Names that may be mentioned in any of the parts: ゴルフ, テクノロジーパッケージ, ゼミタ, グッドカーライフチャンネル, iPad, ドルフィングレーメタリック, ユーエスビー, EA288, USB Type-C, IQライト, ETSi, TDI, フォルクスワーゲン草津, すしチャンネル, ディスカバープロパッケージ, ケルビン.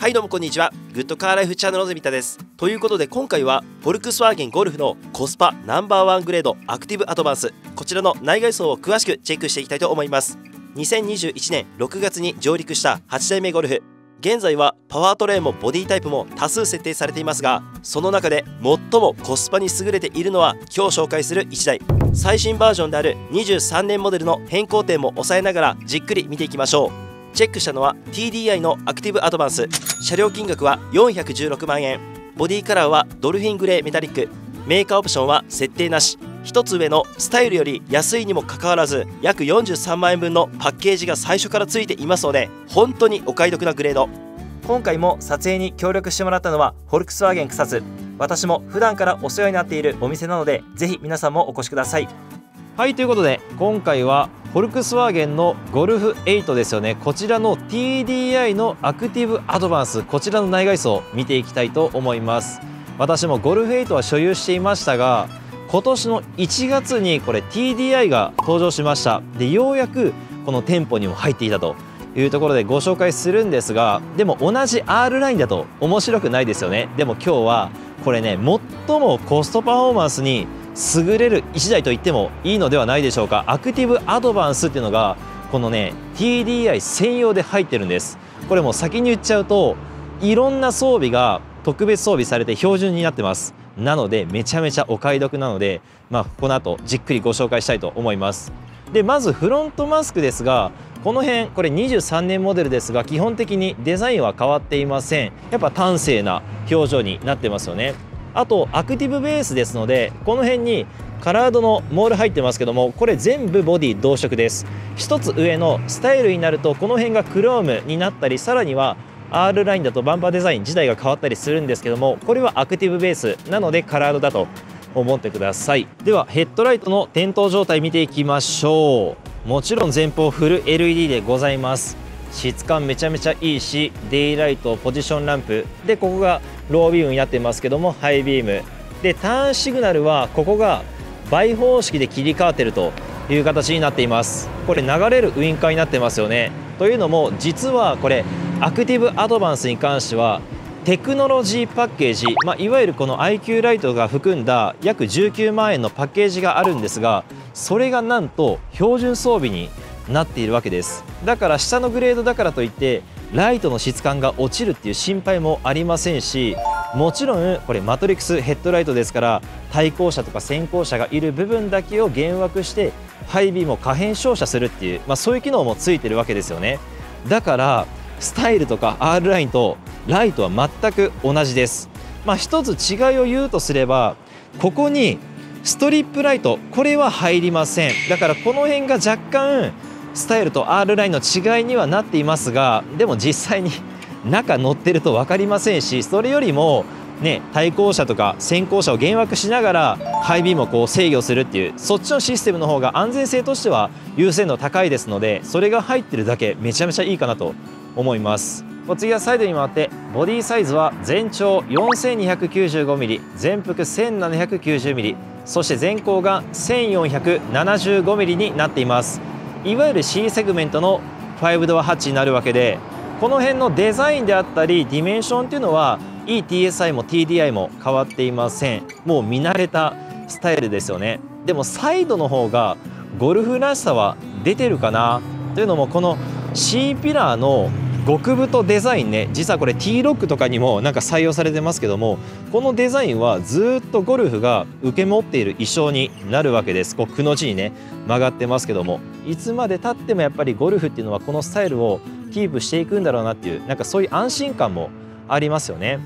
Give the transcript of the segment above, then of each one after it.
はいどうもこんにちは、グッドカーライフチャンネルのゼミタです。ということで今回はフォルクスワーゲンゴルフのコスパNo.1グレードアクティブアドバンス、こちらの内外装を詳しくチェックしていきたいと思います。2021年6月に上陸した8代目ゴルフ、現在はパワートレインもボディタイプも多数設定されていますが、その中で最もコスパに優れているのは今日紹介する1台。最新バージョンである23年モデルの変更点も抑えながらじっくり見ていきましょう。チェックしたのは TDI のアクティブアドバンス。車両金額は416万円、ボディカラーはドルフィングレーメタリック、メーカーオプションは設定なし。1つ上のスタイルより安いにもかかわらず約43万円分のパッケージが最初からついていますので、本当にお買い得なグレード。今回も撮影に協力してもらったのはフォルクスワーゲン草津。私も普段からお世話になっているお店なので、ぜひ皆さんもお越しください。はい、ということで今回はフォルクスワーゲンのゴルフ8ですよね、こちらの TDI のアクティブアドバンス、こちらの内外装見ていきたいと思います。私もゴルフ8は所有していましたが、今年の1月にこれ TDI が登場しました。でようやくこの店舗にも入っていたというところでご紹介するんですが、でも同じ R ラインだと面白くないですよね。でも今日はこれね、最もコストパフォーマンスに優れる1台と言ってもいいのではないでしょうか。アクティブアドバンスっていうのがこのね TDI 専用で入ってるんです。これもう先に言っちゃうと、いろんな装備が特別装備されて標準になってます。なのでめちゃめちゃお買い得なので、この後じっくりご紹介したいと思います。でまずフロントマスクですが、この辺これ23年モデルですが、基本的にデザインは変わっていません。やっぱ端正な表情になってますよね。あとアクティブベースですので、この辺にカラードのモール入ってますけども、これ全部ボディ同色です。1つ上のスタイルになるとこの辺がクロームになったり、さらには R ラインだとバンパーデザイン自体が変わったりするんですけども、これはアクティブベースなのでカラードだと思ってください。ではヘッドライトの点灯状態見ていきましょう。もちろん前方フル LED でございます。質感めちゃめちゃいいし、デイライト、ポジションランプで、ここがロービームになってますけどもハイビームで、ターンシグナルはここが倍方式で切り替わってるという形になっています。これ流れるウインカーになってますよね。というのも実はこれアクティブアドバンスに関してはテクノロジーパッケージ、いわゆるこの IQ ライトが含んだ約19万円のパッケージがあるんですが、それがなんと標準装備になっているわけです。だから下のグレードだからといってライトの質感が落ちるっていう心配もありませんし、もちろんこれマトリックスヘッドライトですから、対向車とか先行車がいる部分だけを減枠してハイビームを可変照射するっていう、そういう機能もついてるわけですよね。だからスタイルとか R ラインとライトは全く同じです。一つ違いを言うとすれば、ここにストリップライト、これは入りません。だからこの辺が若干スタイルと R ラインの違いにはなっていますが、でも実際に中乗ってると分かりませんし、それよりもね、対向車とか先行車を減枠しながらハイビームをこう制御するっていう、そっちのシステムの方が安全性としては優先度高いですので、それが入ってるだけめちゃめちゃいいかなと思います。お次はサイドに回って、ボディサイズは全長 4295mm、 全幅 1790mm、 そして前後が 1475mm になっています。いわゆる C セグメントの5ドアハッチになるわけで、この辺のデザインであったりディメンションっていうのは ETSi も TDI も変わっていません。もう見慣れたスタイルですよね。でもサイドの方がゴルフらしさは出てるかなというのも、この C ピラーの極太デザインね、実はこれ T ロックとかにもなんか採用されてますけども、このデザインはずっとゴルフが受け持っている意匠になるわけです。こうくの字にね曲がってますけども、いつまでたってもやっぱりゴルフっていうのはこのスタイルをキープしていくんだろうなっていう、なんかそういう安心感もありますよね。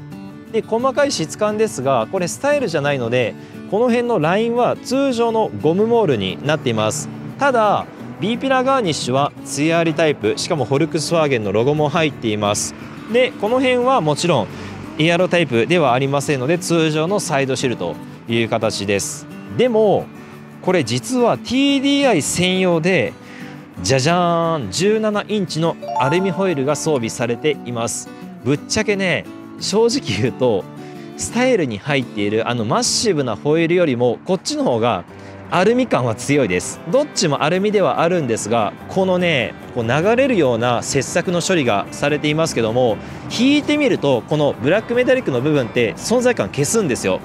で細かい質感ですが、これスタイルじゃないのでこの辺のラインは通常のゴムモールになっています。ただB ピラーガーニッシュはツヤありタイプ、しかもフォルクスワーゲンのロゴも入っています。でこの辺はもちろんエアロタイプではありませんので、通常のサイドシールという形です。でもこれ実は TDI 専用でじゃじゃーん、17インチのアルミホイルが装備されています。ぶっちゃけね、正直言うとスタイルに入っているあのマッシブなホイールよりもこっちの方がアルミ感は強いです。どっちもアルミではあるんですが、このねこう流れるような切削の処理がされていますけども、引いてみるとこのブラックメタリックの部分って存在感消すんですよ。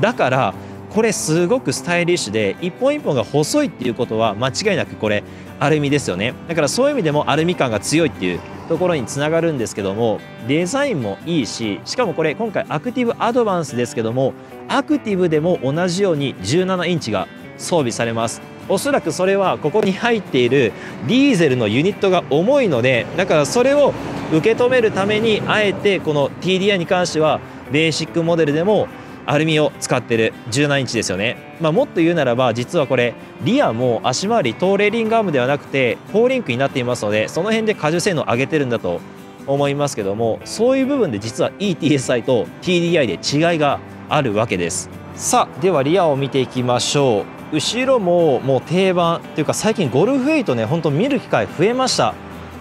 だからこれすごくスタイリッシュで一本一本が細いっていうことは間違いなくこれアルミですよね。だからそういう意味でもアルミ感が強いっていうところにつながるんですけども、デザインもいいし、しかもこれ今回アクティブアドバンスですけども、アクティブでも同じように17インチが装備されます。おそらくそれはここに入っているディーゼルのユニットが重いので、だからそれを受け止めるためにあえてこの TDI に関してはベーシックモデルでもアルミを使ってる17インチですよね。もっと言うならば実はこれリアも足回りトーレーリングアームではなくてフォーリンクになっていますので、その辺で荷重性能を上げてるんだと思いますけども、そういう部分で実は ETSi と TDI で違いがあるわけです。さあではリアを見ていきましょう。後ろももう定番というか、最近ゴルフ8ね、ほんと見る機会増えました。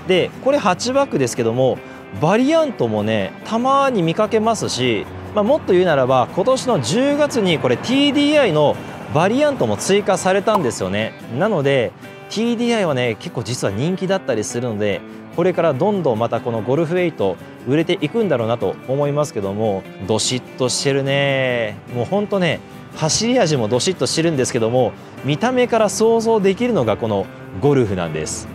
でこれハッチバックですけども、バリアントもねたまに見かけますし、もっと言うならば今年の10月にこれ TDI のバリアントも追加されたんですよね。なので TDI はね結構実は人気だったりするので、これからどんどんまたこのゴルフ8売れていくんだろうなと思いますけども、どしっとしてるね。もうほんとね走り味もどしっとしてるんですけども、見た目から想像できるのがこのゴルフなんです。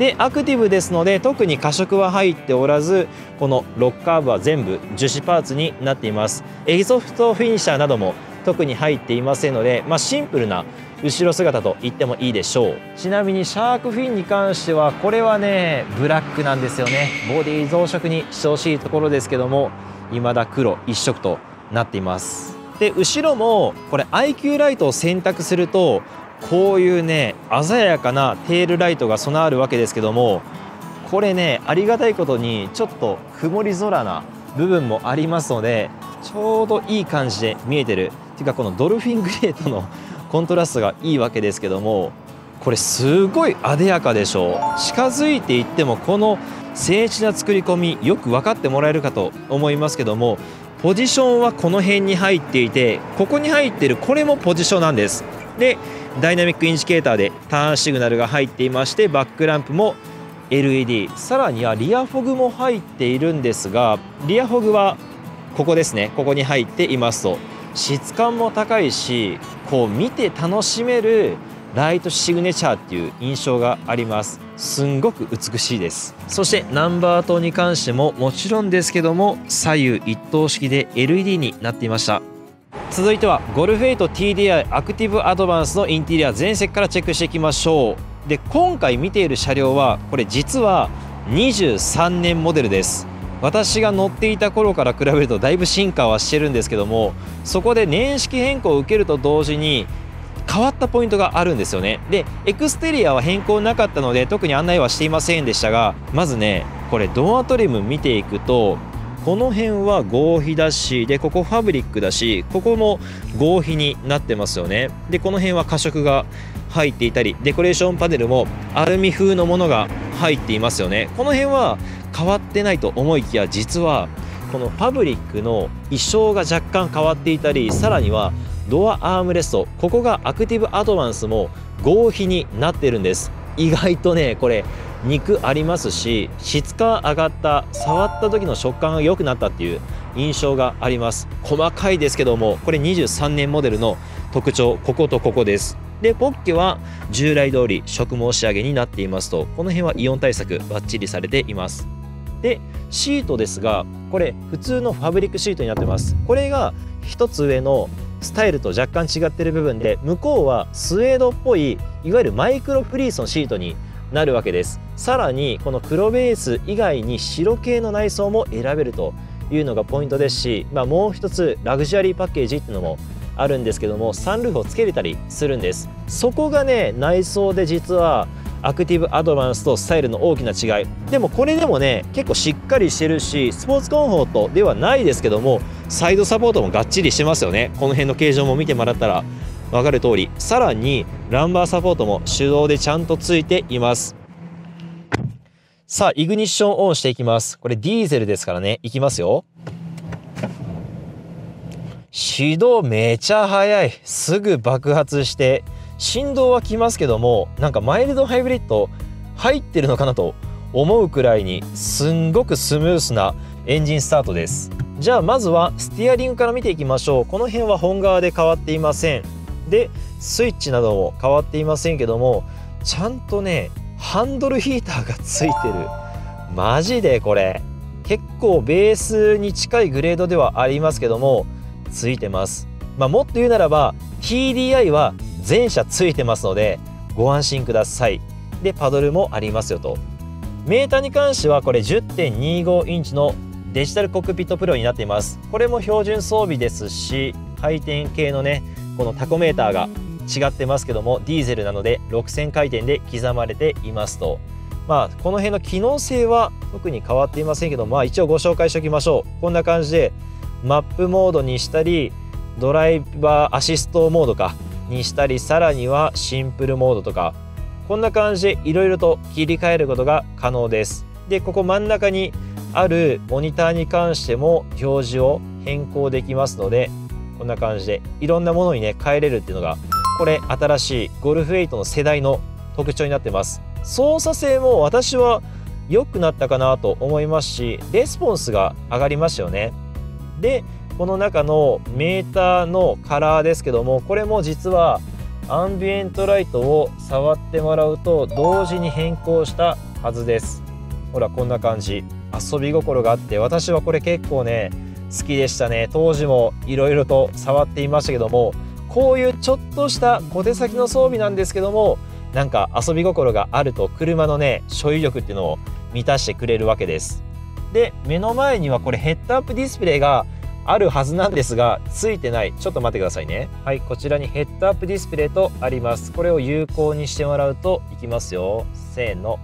でアクティブですので特に過食は入っておらず、このロッカー部は全部樹脂パーツになっています。エキゾフトフィニッシャーなども特に入っていませんので、シンプルな後ろ姿と言ってもいいでしょう。ちなみにシャークフィンに関してはこれはねブラックなんですよね。ボディ増色にしてほしいところですけども、未だ黒一色となっています。で後ろもこれ IQ ライトを選択するとこういうね鮮やかなテールライトが備わるわけですけども、これねありがたいことにちょっと曇り空な部分もありますので、ちょうどいい感じで見えてるっていうか、このドルフィングレーとのコントラストがいいわけですけども、これすごい艶やかでしょう。近づいていってもこの精緻な作り込みよく分かってもらえるかと思いますけども、ポジションはこの辺に入っていて、ここに入ってるこれもポジションなんです。でダイナミックインジケーターでターンシグナルが入っていまして、バックランプも LED、 さらにはリアフォグも入っているんですが、リアフォグはここですね、ここに入っていますと質感も高いし、こう見て楽しめるライトシグネチャーっていう印象があります。すんごく美しいです。そしてナンバー灯に関してももちろんですけども、左右一灯式で LED になっていました。続いてはゴルフ8 TDI アクティブアドバンスのインテリア全席からチェックしていきましょう。で今回見ている車両はこれ実は23年モデルです。私が乗っていた頃から比べるとだいぶ進化はしてるんですけども、そこで年式変更を受けると同時に変わったポイントがあるんですよね。でエクステリアは変更なかったので特に案内はしていませんでしたが、まずねこれドアトリム見ていくと、この辺は合皮だし、でここファブリックだし、ここも合皮になってますよね。でこの辺は過色が入っていたり、デコレーションパネルもアルミ風のものが入っていますよね。この辺は変わってないと思いきや、実はこのファブリックの意匠が若干変わっていたり、さらにはドアアームレスト、ここがアクティブアドバンスも合皮になってるんです。意外とねこれ肉ありますし、質感上がった、触った時の食感が良くなったっていう印象があります。細かいですけども、これ23年モデルの特徴、こことここです。でポッケは従来通り植毛仕上げになっていますと、この辺はイオン対策バッチリされています。でシートですが、これ普通のファブリックシートになってます。これが1つ上のスタイルと若干違ってる部分で、向こうはスウェードっぽいいわゆるマイクロフリースのシートになるわけです。さらにこの黒ベース以外に白系の内装も選べるというのがポイントですし、もう一つラグジュアリーパッケージっていうのもあるんですけども、サンルーフをつけれたりするんです。そこがね内装で実はアクティブアドバンスとスタイルの大きな違いでも、これでもね結構しっかりしてるし、スポーツコンフォートではないですけどもサイドサポートもがっちりしてますよね。この辺の形状も見てもらったら分かる通り、さらにランバーサポートも手動でちゃんとついています。さあイグニッションオンしていきます。これディーゼルですからね、いきますよ。始動めちゃ速い、すぐ爆発して振動はきますけども、なんかマイルドハイブリッド入ってるのかなと思うくらいにすんごくスムースなエンジンスタートです。じゃあまずはスティアリングから見ていきましょう。この辺は本革で変わっていません。でスイッチなども変わっていませんけども、ちゃんとねハンドルヒーターがついてる。マジでこれ結構ベースに近いグレードではありますけどもついてます。もっと言うならば TDI は全車ついてますのでご安心ください。でパドルもありますよと。メーターに関してはこれ 10.25 インチのデジタルコックピットプロになっています。これも標準装備ですし、回転系のねこのタコメーターが違ってますけどもディーゼルなので6000回転で刻まれていますと。この辺の機能性は特に変わっていませんけど、一応ご紹介しておきましょう。こんな感じでマップモードにしたりドライバーアシストモードかにしたり、さらにはシンプルモードとかこんな感じでいろいろと切り替えることが可能です。でここ真ん中にあるモニターに関しても表示を変更できますので、こんな感じでいろんなものにね変えれるっていうのがこれ新しいゴルフ8の世代の特徴になってます。操作性も私は良くなったかなと思いますし、レスポンスが上がりましたよね。でこの中のメーターのカラーですけども、これも実はアンビエントライトを触ってもらうと同時に変更したはずです。ほらこんな感じ、遊び心があって私はこれ結構ね好きでしたね。当時もいろいろと触っていましたけども、こういうちょっとした小手先の装備なんですけども、なんか遊び心があると車のね所有欲っていうのを満たしてくれるわけです。で目の前にはこれヘッドアップディスプレイがあるはずなんですがついてない。ちょっと待ってくださいね。はい、こちらにヘッドアップディスプレイとあります。これを有効にしてもらうといきますよ。せーの。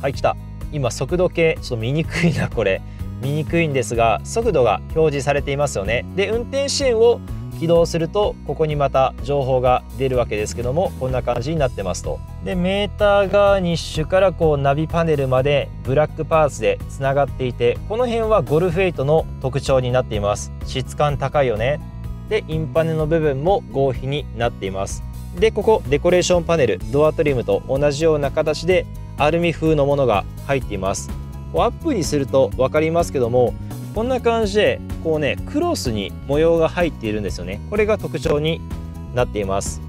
はい、来た。今速度計ちょっと見にくいな。これ見にくいんですが速度が表示されていますよね。で運転支援を起動するとここにまた情報が出るわけですけども、こんな感じになってますと。でメーターガーニッシュからこうナビパネルまでブラックパーツでつながっていて、この辺はゴルフ8の特徴になっています。質感高いよね。でインパネの部分も合皮になっています。でここデコレーションパネル、ドアトリムと同じような形でアルミ風のものが入っています。アップにすると分かりますけども、こんな感じでこうねクロスに模様が入っているんですよね。これが特徴になっています。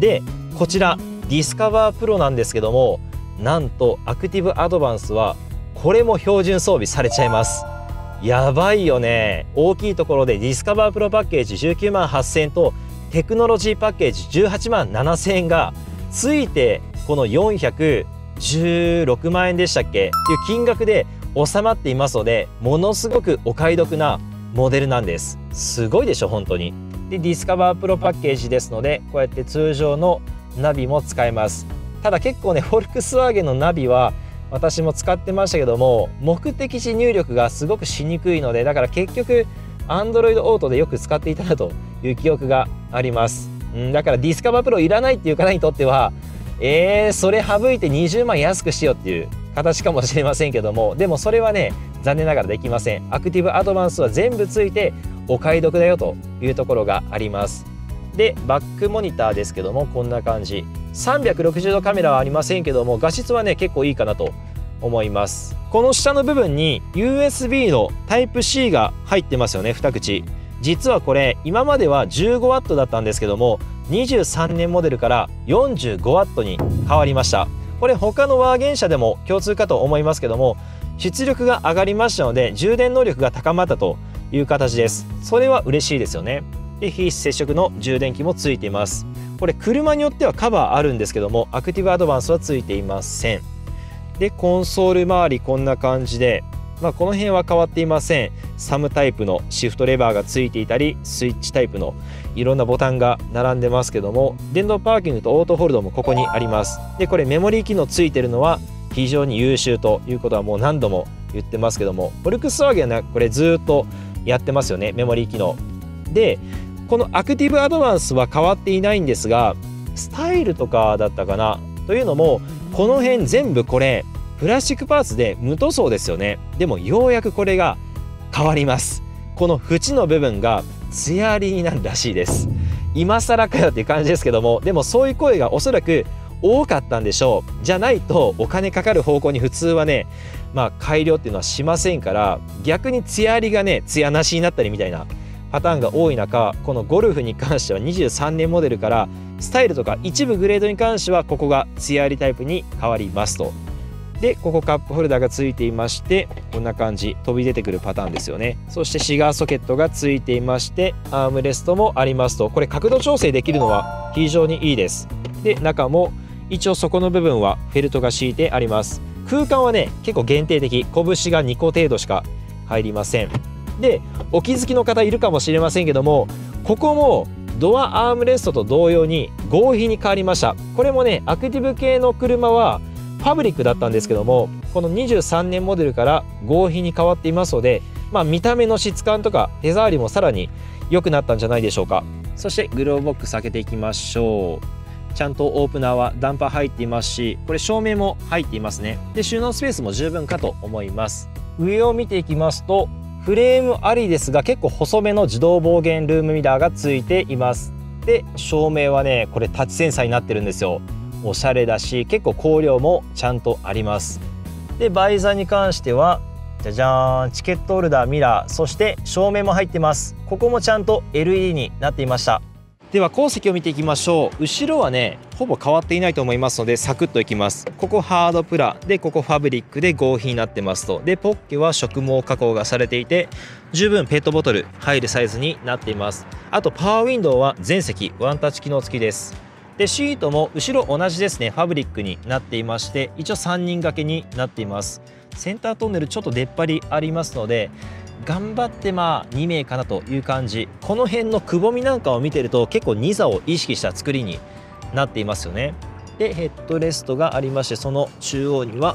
でこちらディスカバープロなんですけども、なんとアクティブアドバンスはこれも標準装備されちゃいます。やばいよね。大きいところでディスカバープロパッケージ19万8000円とテクノロジーパッケージ18万7000円がついて、この416万円でしたっけっていう金額で収まっていますので、ものすごくお買い得なモデルなんです。すごいでしょ本当に。でディスカバープロパッケージですのでこうやって通常のナビも使えます。ただ結構ねフォルクスワーゲンのナビは私も使ってましたけども、目的地入力がすごくしにくいので、だから結局 Android Auto でよく使っていたなという記憶があります。だからディスカバープロいらないっていう方にとってはそれ省いて20万安くしようっていう形かもしれませんけども、でもそれはね残念ながらできません。アクティブアドバンスは全部ついてお買い得だよというところがあります。でバックモニターですけどもこんな感じ、360度カメラはありませんけども画質はね結構いいかなと思います。この下の部分に USB の Type-C が入ってますよね、2口。実はこれ今までは 15W だったんですけども23年モデルから 45W に変わりました。これ他のワーゲン車でも共通かと思いますけども、出力が上がりましたので充電能力が高まったという形です。それは嬉しいですよね。で非接触の充電器もついています。これ車によってはカバーあるんですけどもアクティブアドバンスはついていません。でコンソール周りこんな感じで、この辺は変わっていません。サムタイプのシフトレバーがついていたりスイッチタイプのいろんなボタンが並んでますけども、電動パーキングとオートホールドもここにあります。でこれメモリー機能ついてるのは非常に優秀ということはもう何度も言ってますけども、フォルクスワーゲンはこれずっとやってますよね、メモリー機能で。このアクティブアドバンスは変わっていないんですがスタイルとかだったかな。というのもこの辺全部これプラスチックパーツで無塗装ですよね。でもようやくこれが変わります。この縁の部分がツヤありになるらしいです。今更かよっていう感じですけども、でもそういう声がおそらく多かったんでしょう。じゃないとお金かかる方向に普通はね、改良っていうのはしませんから、逆に艶ありがね艶なしになったりみたいなパターンが多い中、このゴルフに関しては23年モデルからスタイルとか一部グレードに関してはここが艶ありタイプに変わりますと。でここカップホルダーがついていまして、こんな感じ飛び出てくるパターンですよね。そしてシガーソケットがついていまして、アームレストもありますと、これ角度調整できるのは非常にいいです。で中も一応底の部分はフェルトが敷いてあります。空間はね結構限定的、拳が2個程度しか入りません。でお気づきの方いるかもしれませんけども、ここもドアアームレストと同様に合皮に変わりました。これもねアクティブ系の車はファブリックだったんですけども、この23年モデルから合皮に変わっていますので、見た目の質感とか手触りもさらに良くなったんじゃないでしょうか。そしてグローブボックス開けていきましょう。ちゃんとオープナーはダンパー入っていますし、これ照明も入っていますね。で収納スペースも十分かと思います。上を見ていきますとフレームありですが、結構細めの自動防減ルームミラーがついています。で照明はねこれタッチセンサーになってるんですよ。おしゃれだし結構光量もちゃんとあります。でバイザーに関してはじゃじゃーん、チケットホルダー、ミラー、そして照明も入ってます。ここもちゃんと LED になっていました。では後席を見ていきましょう。後ろはねほぼ変わっていないと思いますのでサクッといきます。ここハードプラで、ここファブリックで合皮になってますと。でポッケは植毛加工がされていて、十分ペットボトル入るサイズになっています。あとパワーウィンドウは全席ワンタッチ機能付きです。でシートも後ろ同じですね、ファブリックになっていまして、一応3人掛けになっています。センタートンネルちょっと出っ張りありますので、頑張って2名かなという感じ。この辺のくぼみなんかを見てると結構2座を意識した作りになっていますよね。でヘッドレストがありまして、その中央には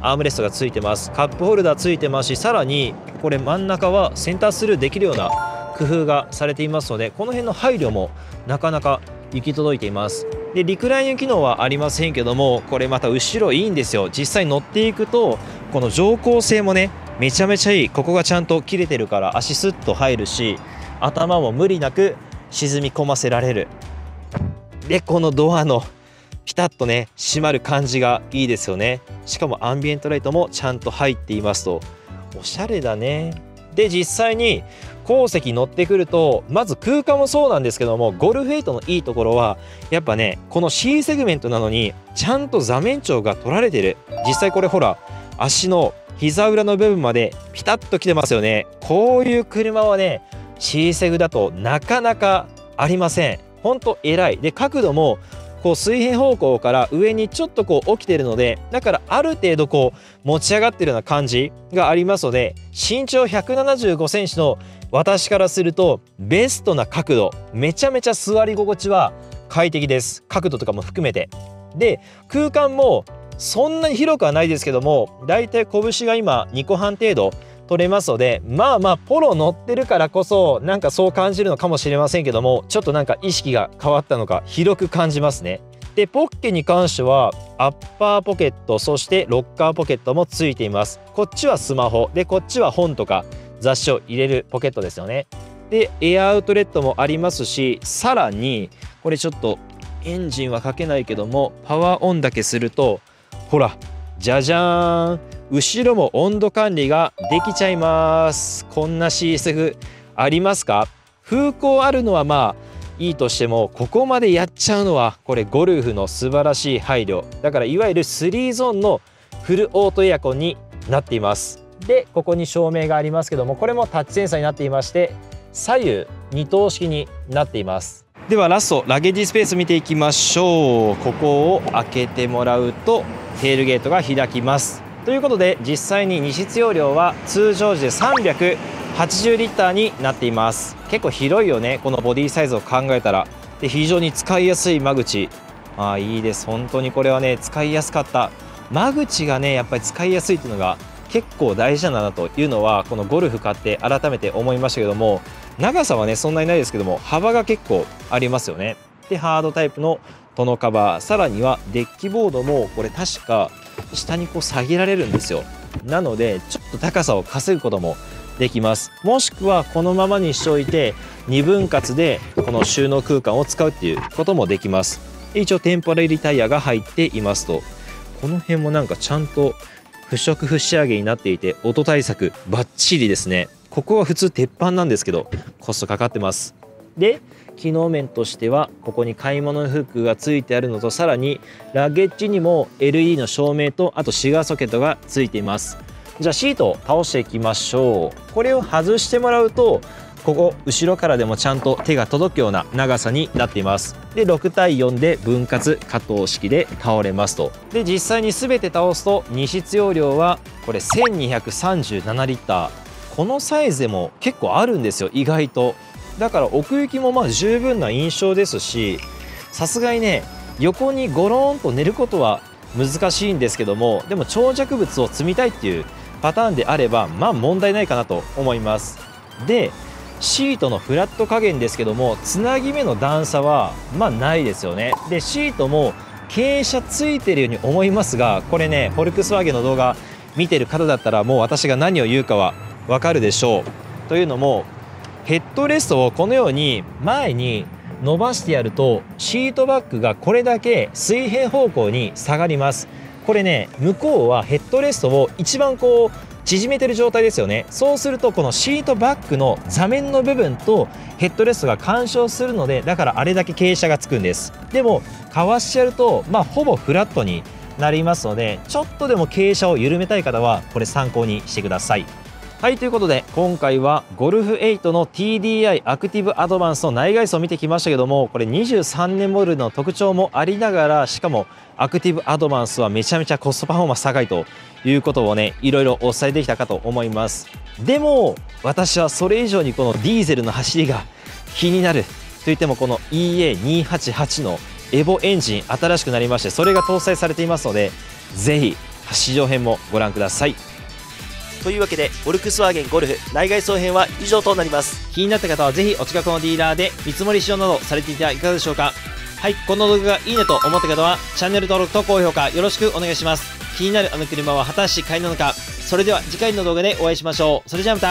アームレストがついてます。カップホルダーついてますし、さらにこれ真ん中はセンタースルーできるような工夫がされていますので、この辺の配慮もなかなか行き届いています。でリクライニング機能はありませんけども、これまた後ろいいんですよ。実際乗っていくとこの乗降性もねめちゃめちゃいい。ここがちゃんと切れてるから足スッと入るし、頭も無理なく沈み込ませられる。でこのドアのピタッとね閉まる感じがいいですよね。しかもアンビエントライトもちゃんと入っていますと、おしゃれだね。で実際に後席乗ってくると、まず空間もそうなんですけども、ゴルフ8のいいところはやっぱねこの C セグメントなのにちゃんと座面長が取られてる。実際これほら足の膝裏の部分までピタッときてますよね。こういう車はね C セグだとなかなかありません。ほんと偉い。で角度もこう水平方向から上にちょっとこう起きてるので、だからある程度こう持ち上がってるような感じがありますので、身長175センチの私からするとベストな角度、めちゃめちゃ座り心地は快適です。角度とかも含めて。で空間もそんなに広くはないですけども、だいたい拳が今2個半程度取れますので、ポロ乗ってるからこそなんかそう感じるのかもしれませんけども、ちょっとなんか意識が変わったのか広く感じますね。でポッケに関してはアッパーポケット、そしてロッカーポケットもついています。こっちはスマホで、こっちは本とか雑誌を入れるポケットですよね。でエアアウトレットもありますし、さらにこれちょっとエンジンはかけないけどもパワーオンだけするとほらじゃじゃーん、後ろも温度管理ができちゃいます。こんな CSF ありますか？風向あるのはいいとしても、ここまでやっちゃうのはこれゴルフの素晴らしい配慮だから、いわゆる3ゾーンのフルオートエアコンになっています。でここに照明がありますけども、これもタッチセンサーになっていまして、左右2灯式になっています。ではラストラゲージスペース見ていきましょう。ここを開けてもらうとテールゲートが開きますということで、実際に荷室容量は通常時で380リッターになっています。結構広いよね、このボディサイズを考えたら。で非常に使いやすい間口、いいです。本当にこれはね使いやすかった。間口がねやっぱり使いやすいっていうのが結構大事だなというのは、このゴルフ買って改めて思いましたけども、長さはねそんなにないですけども幅が結構ありますよね。でハードタイプのトノカバー、さらにはデッキボードもこれ確か下にこう下げられるんですよ。なのでちょっと高さを稼ぐこともできます。もしくはこのままにしておいて2分割でこの収納空間を使うっていうこともできます。一応テンポラリータイヤが入っていますと。この辺もなんかちゃんと払拭不仕上げになっていて、音対策バッチリですね。ここは普通鉄板なんですけどコストかかってます。で、機能面としてはここに買い物フックがついてあるのと、さらにラゲッジにも LED の照明と、あとシガーソケットがついています。じゃあシートを倒していきましょう。これを外してもらうと、ここ後ろからでもちゃんと手が届くような長さになっています。で、6対4で分割可動式で倒れますと。で、実際に全て倒すと荷室容量はこれ1237リッター、このサイズでも結構あるんですよ、意外と。だから奥行きもまあ十分な印象ですし、さすがにね横にゴローンと寝ることは難しいんですけども、でも長尺物を積みたいっていうパターンであればまあ問題ないかなと思います。で、シートのフラット加減ですけども、つなぎ目の段差はまあないですよね。で、シートも傾斜ついてるように思いますが、これねフォルクスワーゲンの動画見てる方だったらもう私が何を言うかはわかるでしょう。というのも、ヘッドレストをこのように前に伸ばしてやるとシートバックがこれだけ水平方向に下がります。これね、向こうはヘッドレストを一番こう縮めてる状態ですよね。そうするとこのシートバックの座面の部分とヘッドレストが干渉するので、だからあれだけ傾斜がつくんです。でもかわしてやるとまあほぼフラットになりますので、ちょっとでも傾斜を緩めたい方はこれ参考にしてください。はい、ということで今回はゴルフ8の TDI アクティブアドバンスの内外装を見てきましたけども、これ23年モデルの特徴もありながら、しかもアクティブアドバンスはめちゃめちゃコストパフォーマンス高いということをね、いろいろお伝えできたかと思います。でも私はそれ以上にこのディーゼルの走りが気になるといっても、この EA288 のエボエンジン新しくなりまして、それが搭載されていますので、ぜひ試乗編もご覧ください。というわけでフォルクスワーゲンゴルフ内外装編は以上となります。気になった方はぜひお近くのディーラーで見積もり使用などされていただいかがでしょうか。はい、この動画がいいねと思った方はチャンネル登録と高評価よろしくお願いします。気になるあの車は果たして買いなのか。それでは次回の動画でお会いしましょう。それじゃあまた。